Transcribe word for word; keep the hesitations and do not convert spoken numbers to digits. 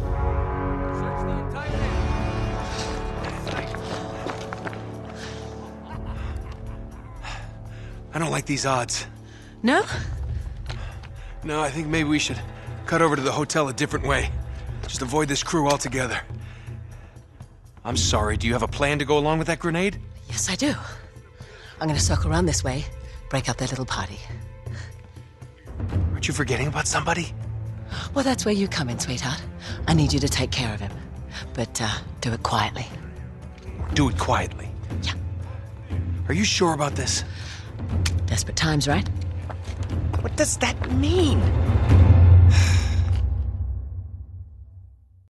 I don't like these odds. No? No, I think maybe we should cut over to the hotel a different way. Just avoid this crew altogether. I'm sorry, do you have a plan to go along with that grenade? Yes, I do. I'm gonna circle around this way, break up their little party. Aren't you forgetting about somebody? Well, that's where you come in, sweetheart. I need you to take care of him. But, uh, do it quietly. Do it quietly? Yeah. Are you sure about this? Desperate times, right? What does that mean?